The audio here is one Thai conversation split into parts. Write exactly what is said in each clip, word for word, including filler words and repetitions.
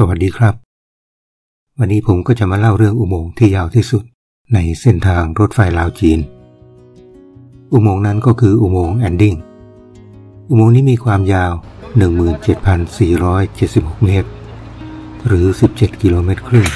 สวัสดีครับวันนี้ผมก็จะมาเล่าเรื่องอุโมงค์ที่ยาวที่สุดในเส้นทางรถไฟลาวจีนอุโมงค์นั้นก็คืออุโมงค์แอนดิ้งอุโมงค์นี้มีความยาว หนึ่งหมื่นเจ็ดพันสี่ร้อยเจ็ดสิบหก เมตรหรือสิบเจ็ดกิโลเมตรครึ่ง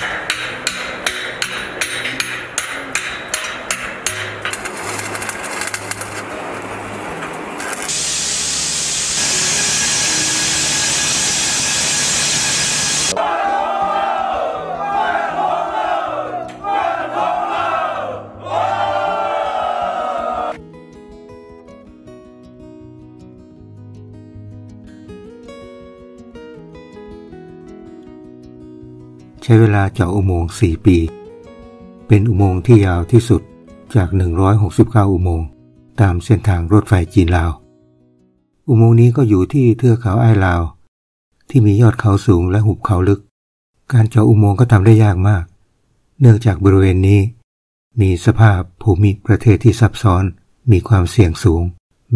ใช้เวลาเจาะอุโมงค์สี่ปีเป็นอุโมงค์ที่ยาวที่สุดจากหนึ่งร้อยหกสิบเก้าอุโมงค์ตามเส้นทางรถไฟจีนลาวอุโมงค์นี้ก็อยู่ที่เทือกเขาอ้ายลาวที่มียอดเขาสูงและหุบเขาลึกการเจาะอุโมงค์ก็ทำได้ยากมากเนื่องจากบริเวณนี้มีสภาพภูมิประเทศที่ซับซ้อนมีความเสี่ยงสูง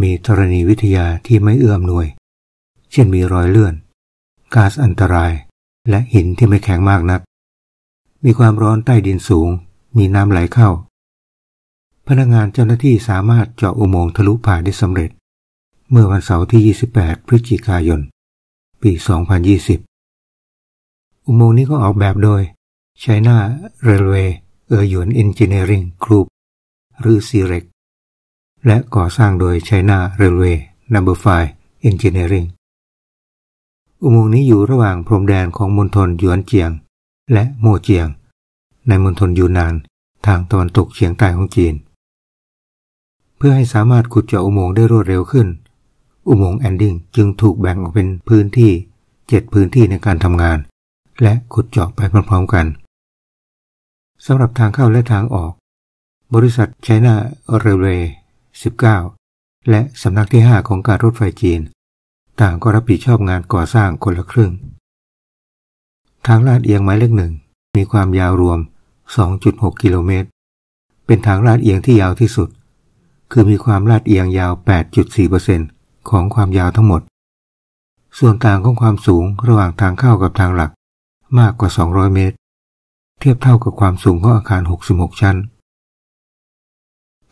มีธรณีวิทยาที่ไม่เอื้ออำนวยเช่นมีรอยเลื่อนก๊าซอันตรายและหินที่ไม่แข็งมากนักมีความร้อนใต้ดินสูงมีน้ำไหลเข้าพนักงานเจ้าหน้าที่สามารถเจาะอุโมงค์ทะลุผ่านได้สำเร็จเมื่อวันเสาร์ที่ยี่สิบแปดพฤศจิกายนปีสองพันยี่สิบอุโมงค์นี้ก็ออกแบบโดย China Railway Eryuan Engineering Group หรือ ซี เร็ก และก่อสร้างโดย China Railway โน ไฟว์ Engineeringอุโมงค์นี้อยู่ระหว่างพรมแดนของมณฑลหยวนเจียงและโม่เจียงในมณฑลยูนานทางตอนตกเฉียงใต้ของจีนเพื่อให้สามารถขุดเจาะอุโมงค์ได้รวดเร็วขึ้นอุโมงค์แอนดิ้งจึงถูกแบ่งออกเป็นพื้นที่เจ็ดพื้นที่ในการทำงานและขุดเจาะไปพร้อมๆกันสำหรับทางเข้าและทางออกบริษัท China Railway สิบเก้าและสำนักที่ห้าของการรถไฟจีนต่างก็รับผิดชอบงานก่อสร้างคนละครึ่งทางลาดเอียงหมายเลขหนึ่งมีความยาวรวม สองจุดหก กิโลเมตรเป็นทางลาดเอียงที่ยาวที่สุดคือมีความลาดเอียงยาว แปดจุดสี่เปอร์เซ็นต์ ของความยาวทั้งหมดส่วนต่างของความสูงระหว่างทางเข้ากับทางหลักมากกว่าสองร้อยเมตรเทียบเท่ากับความสูงของอาคารหกสิบหกชั้น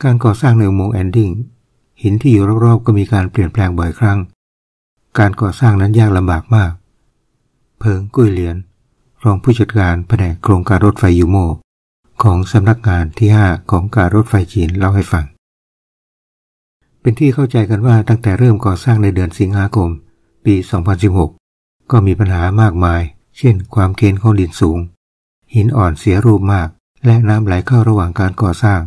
การก่อสร้างในอุโมงค์แอนดิ้งหินที่อยู่รอบๆก็มีการเปลี่ยนแปลงบ่อยครั้งการก่อสร้างนั้นยากลำบากมากเพิงกุ้ยเหลียนรองผู้จัดการแผนกโครงการรถไฟยูโมของสำนักงานที่ห้าของการรถไฟจีนเล่าให้ฟังเป็นที่เข้าใจกันว่าตั้งแต่เริ่มก่อสร้างในเดือนสิงหาคมปีสองพันสิบหกก็มีปัญหามากมายเช่นความเค็มของดินสูงหินอ่อนเสียรูปมากและน้ำไหลเข้าระหว่างการก่อสร้าง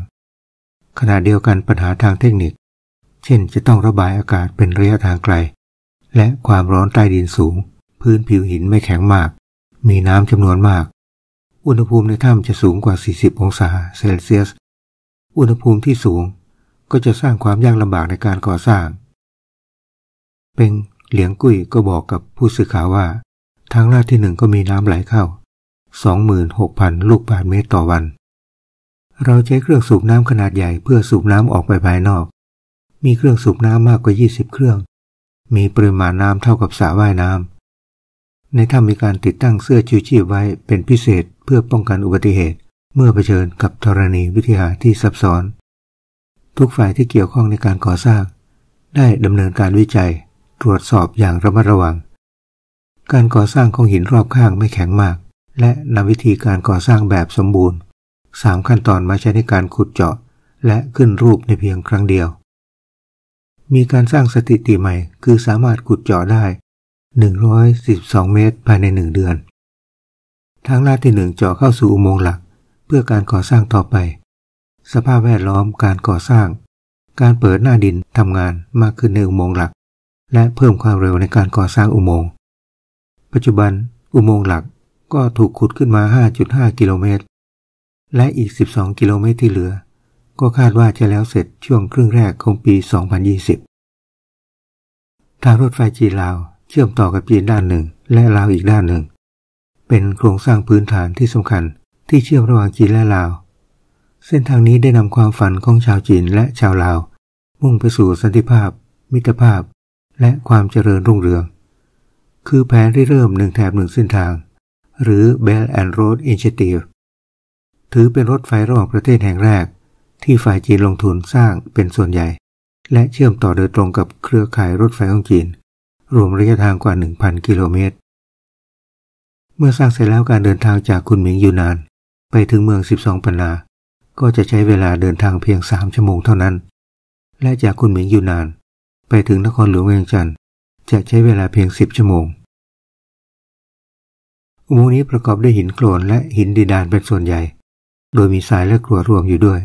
ขณะเดียวกันปัญหาทางเทคนิคเช่นจะต้องระบายอากาศเป็นระยะทางไกลและความร้อนใต้ดินสูงพื้นผิวหินไม่แข็งมากมีน้ำจำนวนมากอุณหภูมิในถ้ำจะสูงกว่าสี่สิบองศาเซลเซียสอุณหภูมิที่สูงก็จะสร้างความยากลำบากในการก่อสร้างเป็นเหลียงกุ้ยก็บอกกับผู้สื่อข่าวว่าทางลาดที่หนึ่งก็มีน้ำไหลเข้า สองหมื่นหกพัน ลูกบาศก์เมตรต่อวันเราใช้เครื่องสูบน้ำขนาดใหญ่เพื่อสูบน้ำออกไปภายนอกมีเครื่องสูบน้ำมากกว่ายี่สิบเครื่องมีปริมาณน้ำเท่ากับสระว่ายน้ำในถ้ำมีการติดตั้งเสื้อชูชีพไว้เป็นพิเศษเพื่อป้องกันอุบัติเหตุเมื่อเผชิญกับธรณีวิทยาที่ซับซ้อนทุกฝ่ายที่เกี่ยวข้องในการก่อสร้างได้ดำเนินการวิจัยตรวจสอบอย่างระมัดระวังการก่อสร้างของหินรอบข้างไม่แข็งมากและนำวิธีการก่อสร้างแบบสมบูรณ์สามขั้นตอนมาใช้ในการขุดเจาะและขึ้นรูปในเพียงครั้งเดียวมีการสร้างสถิติใหม่คือสามารถขุดเจาะได้หนึ่งร้อยสิบสองเมตรภายในหนึ่งเดือนทางลาดที่หนึ่งเจาะเข้าสู่อุโมงค์หลักเพื่อการก่อสร้างต่อไปสภาพแวดล้อมการก่อสร้างการเปิดหน้าดินทำงานมากขึ้นในอุโมงค์หลักและเพิ่มความเร็วในการก่อสร้างอุโมงค์ปัจจุบันอุโมงค์หลักก็ถูกขุดขึ้นมา ห้าจุดห้า กิโลเมตรและอีกสิบสองกิโลเมตรที่เหลือก็คาดว่าจะแล้วเสร็จช่วงครึ่งแรกของปีสองพันยี่สิบทางรถไฟจีนลาวเชื่อมต่อกับจีนด้านหนึ่งและลาวอีกด้านหนึ่งเป็นโครงสร้างพื้นฐานที่สำคัญที่เชื่อมระหว่างจีนและลาวเส้นทางนี้ได้นำความฝันของชาวจีนและชาวลาวมุ่งไปสู่สันติภาพมิตรภาพและความเจริญรุ่งเรืองคือแผนที่เริ่มหนึ่งแถบหนึ่งเส้นทาง หรือ Belt and Road Initiative ถือเป็นรถไฟระหว่างประเทศแห่งแรกที่ฝ่ายจีนลงทุนสร้างเป็นส่วนใหญ่และเชื่อมต่อโดยตรงกับเครือข่ายรถไฟของจีนรวมระยะทางกว่า หนึ่งพัน กิโลเมตรเมื่อสร้างเสร็จแล้วการเดินทางจากคุนหมิงยูนานไปถึงเมืองสิบสองปันนาก็จะใช้เวลาเดินทางเพียงสามชั่วโมงเท่านั้นและจากคุนหมิงยูนานไปถึงนครหลวงเวียงจันทร์จะใช้เวลาเพียงสิบชั่วโมงอุโมงค์นี้ประกอบด้วยหินโกลนและหินดีดานเป็นส่วนใหญ่โดยมีทรายและกรวดรวมอยู่ด้วย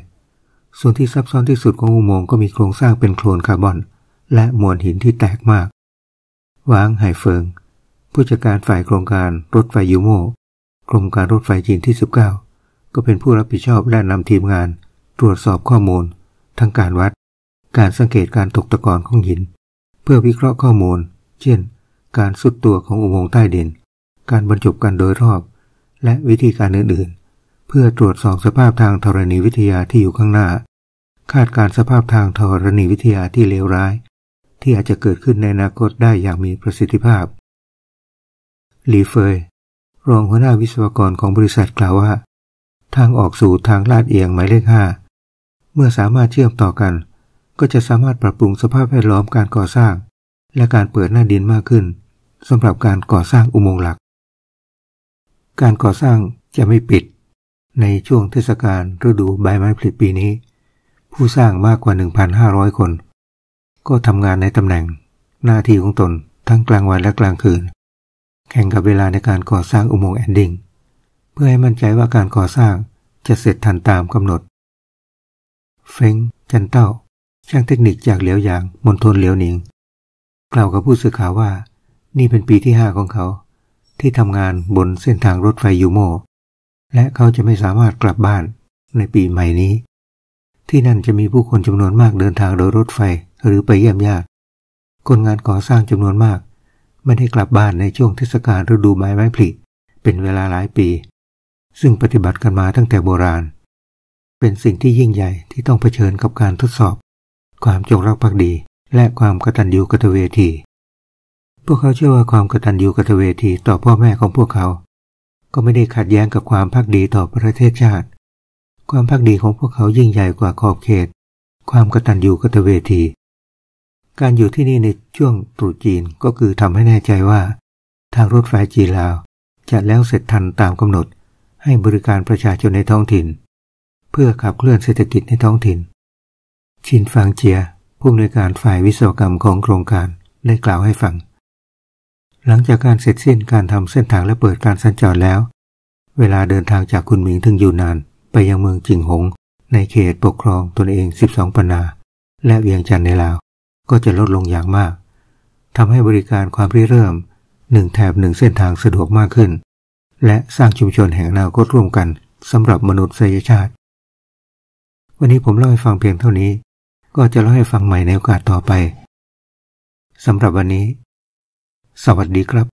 ส่วนที่ซับซ้อนที่สุดของอุโมงค์ก็มีโครงสร้างเป็นโคลนคาร์บอนและมวลหินที่แตกมากหวางไห่เฟิงผู้จัดการฝ่ายโครงการรถไฟยูโม่กรมการรถไฟจีนที่สิบเก้าก็เป็นผู้รับผิดชอบและนำทีมงานตรวจสอบข้อมูลทั้งการวัดการสังเกตการตกตะกอนของหินเพื่อวิเคราะห์ข้อมูลเช่นการสุดตัวของอุโมงค์ใต้ดินการบรรจบกันโดยรอบและวิธีการอื่นๆเพื่อตรวจสอบสภาพทางธรณีวิทยาที่อยู่ข้างหน้าคาดการสภาพทางธรณีวิทยาที่เลวร้ายที่อาจจะเกิดขึ้นในอนาคตได้อย่างมีประสิทธิภาพหลีเฟยรองหัวหน้าวิศวกรของบริษัทกล่าวว่าทางออกสู่ทางลาดเอียงหมายเลขห้าเมื่อสามารถเชื่อมต่อกันก็จะสามารถปรับปรุงสภาพแวดล้อมการก่อสร้างและการเปิดหน้าดินมากขึ้นสำหรับการก่อสร้างอุโมงค์หลักการก่อสร้างจะไม่ปิดในช่วงเทศกาลฤดูใบไม้ผลิปีนี้ผู้สร้างมากกว่า หนึ่งพันห้าร้อย คนก็ทำงานในตำแหน่งหน้าที่ของตนทั้งกลางวันและกลางคืนแข่งกับเวลาในการก่อสร้างอุโมงค์แอนดิ้งเพื่อให้มั่นใจว่าการก่อสร้างจะเสร็จทันตามกำหนดเฟิงจันเต้าช่างเทคนิคจากเหลียวหยางมณฑลเหลียวหนิงกล่าวกับผู้สื่อข่าวว่านี่เป็นปีที่ห้าของเขาที่ทำงานบนเส้นทางรถไฟยูโม่และเขาจะไม่สามารถกลับบ้านในปีใหม่นี้ที่นั่นจะมีผู้คนจำนวนมากเดินทางโดยรถไฟหรือไปเยี่ยมญาติคนงานก่อสร้างจำนวนมากไม่ได้กลับบ้านในช่วงเทศกาลฤดูใบไม้ผลิเป็นเวลาหลายปีซึ่งปฏิบัติกันมาตั้งแต่โบราณเป็นสิ่งที่ยิ่งใหญ่ที่ต้องเผชิญกับการทดสอบความจงรักภักดีและความกตัญญูกตเวทีพวกเขาเชื่อว่าความกตัญญูกตเวทีต่อพ่อแม่ของพวกเขาก็ไม่ได้ขัดแย้งกับความภักดีต่อประเทศชาติความภักดีของพวกเขายิ่งใหญ่กว่าขอบเขตความกตัญญูกตเวทีการอยู่ที่นี่ในช่วงตรุษจีนก็คือทำให้แน่ใจว่าทางรถไฟจีนลาวจะแล้วเสร็จทันตามกำหนดให้บริการประชาชนในท้องถิ่นเพื่อขับเคลื่อนเศรษฐกิจในท้องถิ่นชินฟางเจียผู้อำนวยการฝ่ายวิศวกรรมของโครงการได้กล่าวให้ฟังหลังจากการเสร็จสิ้นการทำเส้นทางและเปิดการสัญจรแล้วเวลาเดินทางจากคุนหมิงถึงยูนานไปยังเมืองจิงหงในเขตปกครองตนเองสิบสองปันนาและเวียงจันทร์ในลาวก็จะลดลงอย่างมากทำให้บริการความริเริ่มหนึ่งแถบหนึ่งเส้นทางสะดวกมากขึ้นและสร้างชุมชนแห่งอนาคตร่วมกันสำหรับมนุษยชาติวันนี้ผมเล่าให้ฟังเพียงเท่านี้ก็จะเล่าให้ฟังใหม่ในโอกาสต่อไปสำหรับวันนี้สวัสดีครับ